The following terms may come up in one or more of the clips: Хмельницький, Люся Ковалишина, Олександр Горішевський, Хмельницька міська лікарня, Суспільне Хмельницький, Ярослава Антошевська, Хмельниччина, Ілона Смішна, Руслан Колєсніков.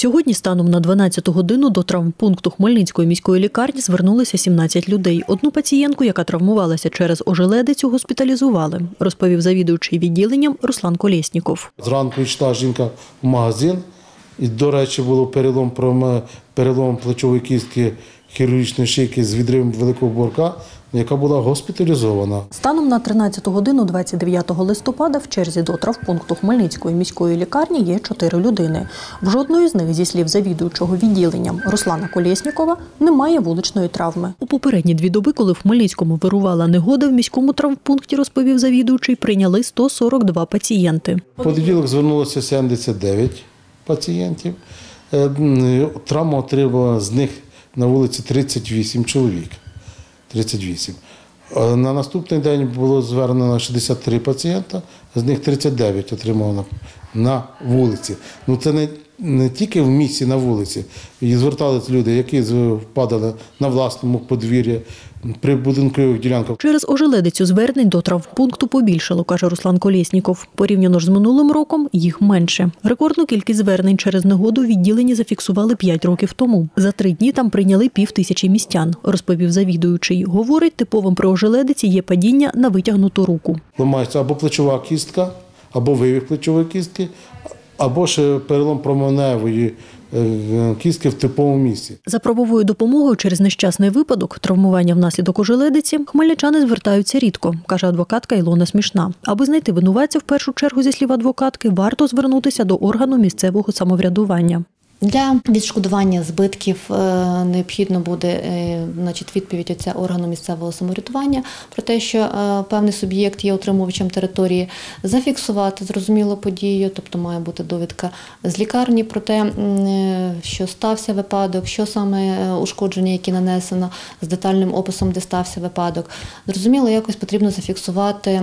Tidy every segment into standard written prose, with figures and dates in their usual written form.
Сьогодні станом на 12 годину до травмпункту Хмельницької міської лікарні звернулися 17 людей. Одну пацієнтку, яка травмувалася через ожеледицю, госпіталізували, розповів завідуючий відділенням Руслан Колєсніков. Зранку йшла жінка в магазин, і, до речі, було перелом плечової кістки хірургічної шийки з відривом великого борка, яка була госпіталізована. Станом на 13 годину 29 листопада в черзі до травмпункту Хмельницької міської лікарні є 4 людини. В жодної з них, зі слів завідуючого відділенням Руслана Колєснікова, немає вуличної травми. У попередні 2 доби, коли в Хмельницькому вирувала негода, в міському травмпункті, розповів завідуючий, прийняли 142 пацієнти. У понеділок звернулося 79 пацієнтів. Травму отримало з них на вулиці 38 чоловік. 38. На наступний день було звернено 63 пацієнта, з них 39 отримали на вулиці. Ну, це не тільки в місті на вулиці. І зверталися люди, які впадали на власному подвір'ї, при будинкових ділянках. Через ожеледицю звернень до травмпункту побільшало, каже Руслан Колєсніков. Порівняно ж з минулим роком їх менше. Рекордну кількість звернень через негоду відділені зафіксували 5 років тому. За 3 дні там прийняли 5000 містян, розповів завідуючий. Говорить, типовим при ожеледиці є падіння на витягнуту руку. Ламається або плечова кістка, або вивих плечової кістки, або ж перелом променевої кістки в типовому місці. За правовою допомогою через нещасний випадок, травмування внаслідок ожеледиці, хмельничани звертаються рідко, каже адвокатка Ілона Смішна. Аби знайти винуватця, в першу чергу, зі слів адвокатки, варто звернутися до органу місцевого самоврядування. Для відшкодування збитків необхідно буде відповідь від органу місцевого самоврядування про те, що певний суб'єкт є утримувачем території, зафіксувати зрозуміло подію, тобто має бути довідка з лікарні про те, що стався випадок, що саме ушкодження, яке нанесено, з детальним описом, де стався випадок. Зрозуміло, якось потрібно зафіксувати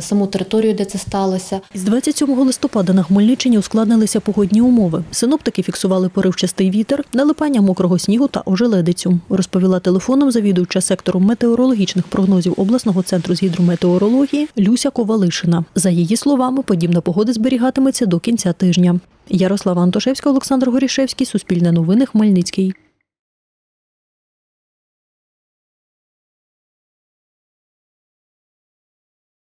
саму територію, де це сталося. З 27 листопада на Хмельниччині ускладнилися погодні умови. Синоптики фіксували поривчастий вітер, налипання мокрого снігу та ожеледицю, розповіла телефоном завідуюча сектору метеорологічних прогнозів обласного центру з гідрометеорології Люся Ковалишина. За її словами, подібна погода зберігатиметься до кінця тижня. Ярослава Антошевська, Олександр Горішевський, Суспільне новини, Хмельницький.